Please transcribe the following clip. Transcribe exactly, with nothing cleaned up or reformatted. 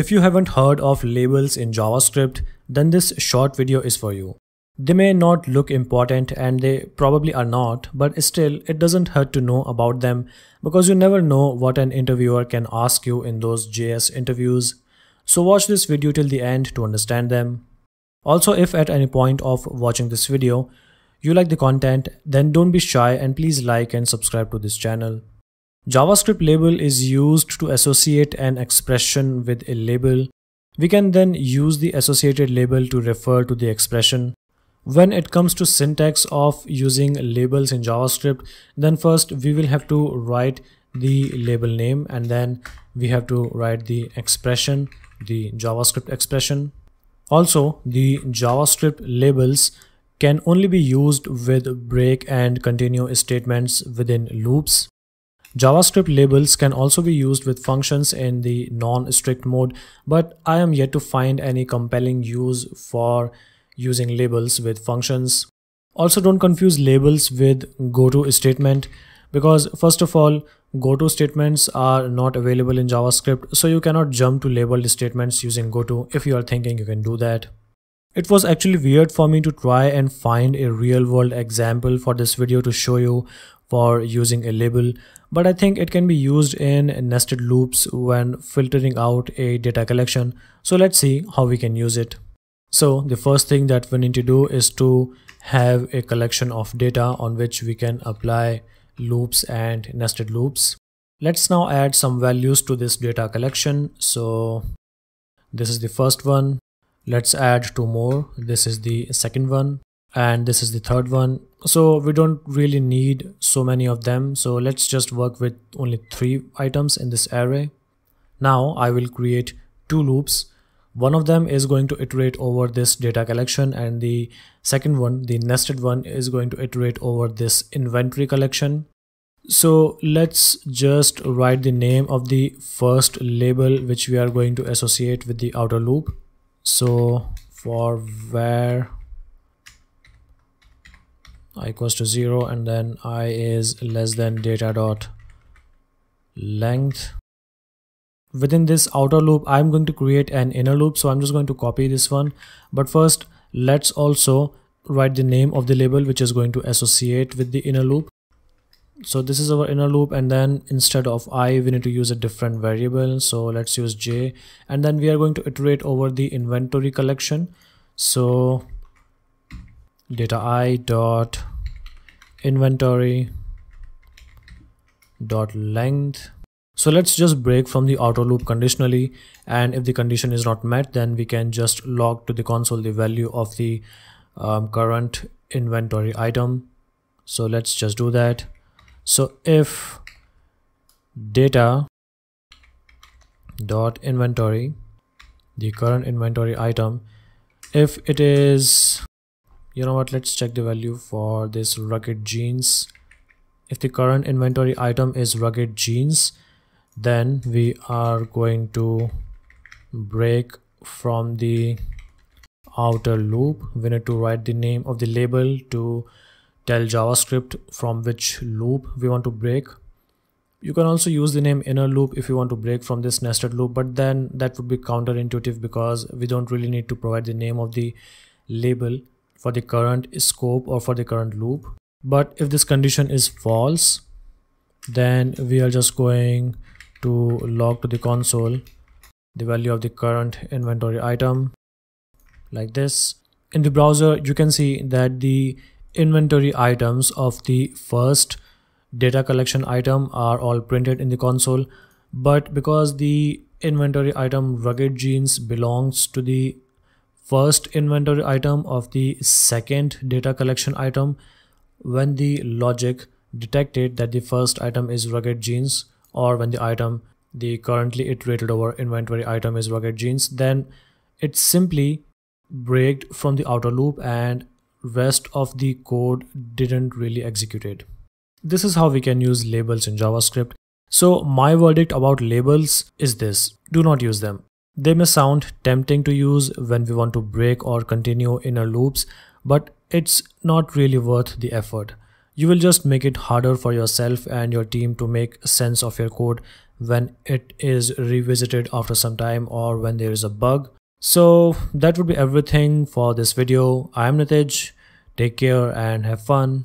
If you haven't heard of labels in JavaScript, then this short video is for you. They may not look important, and they probably are not, but still it doesn't hurt to know about them because you never know what an interviewer can ask you in those J S interviews. So watch this video till the end to understand them. Also, if at any point of watching this video you like the content, then don't be shy and please like and subscribe to this channel. JavaScript label is used to associate an expression with a label. We can then use the associated label to refer to the expression. When it comes to syntax of using labels in JavaScript, then first we will have to write the label name, and then we have to write the expression, the JavaScript expression. Also, the JavaScript labels can only be used with break and continue statements within loops. JavaScript labels can also be used with functions in the non-strict mode, but I am yet to find any compelling use for using labels with functions. Also, don't confuse labels with goto statement, because first of all, goto statements are not available in JavaScript, so you cannot jump to labeled statements using goto if you are thinking you can do that. It was actually weird for me to try and find a real-world example for this video to show you for using a label, but I think it can be used in nested loops when filtering out a data collection. So let's see how we can use it. So the first thing that we need to do is to have a collection of data on which we can apply loops and nested loops. Let's now add some values to this data collection. So this is the first one. Let's add two more. This is the second one, and this is the third one. So we don't really need so many of them, so let's just work with only three items in this array. Now I will create two loops. One of them is going to iterate over this data collection, and the second one, the nested one, is going to iterate over this inventory collection. So let's just write the name of the first label which we are going to associate with the outer loop. So for where I equals to zero, and then I is less than data dot length. Within this outer loop, I'm going to create an inner loop, so I'm just going to copy this one. But first, let's also write the name of the label which is going to associate with the inner loop. So this is our inner loop, and then instead of I, we need to use a different variable. So let's use j, and then we are going to iterate over the inventory collection. So data I dot inventory dot length. So let's just break from the outer loop conditionally, and if the condition is not met, then we can just log to the console the value of the um, current inventory item. So let's just do that. So if data dot inventory, the current inventory item, if it is, you know what, let's check the value for this rugged jeans. If the current inventory item is rugged jeans, then we are going to break from the outer loop. We need to write the name of the label to tell JavaScript from which loop we want to break. You can also use the name inner loop if you want to break from this nested loop, but then that would be counterintuitive because we don't really need to provide the name of the label for the current scope or for the current loop. But if this condition is false, then we are just going to log to the console the value of the current inventory item, like this. In the browser, you can see that the inventory items of the first data collection item are all printed in the console, but because the inventory item rugged jeans belongs to the first inventory item of the second data collection item, when the logic detected that the first item is rugged jeans, or when the item, the currently iterated over inventory item, is rugged jeans, then it simply breaked from the outer loop and rest of the code didn't really execute it. This is how we can use labels in JavaScript. So my verdict about labels is this: do not use them. They may sound tempting to use when we want to break or continue inner loops, but it's not really worth the effort. You will just make it harder for yourself and your team to make sense of your code when it is revisited after some time or when there is a bug. So that would be everything for this video. I am Nitij. Take care and have fun.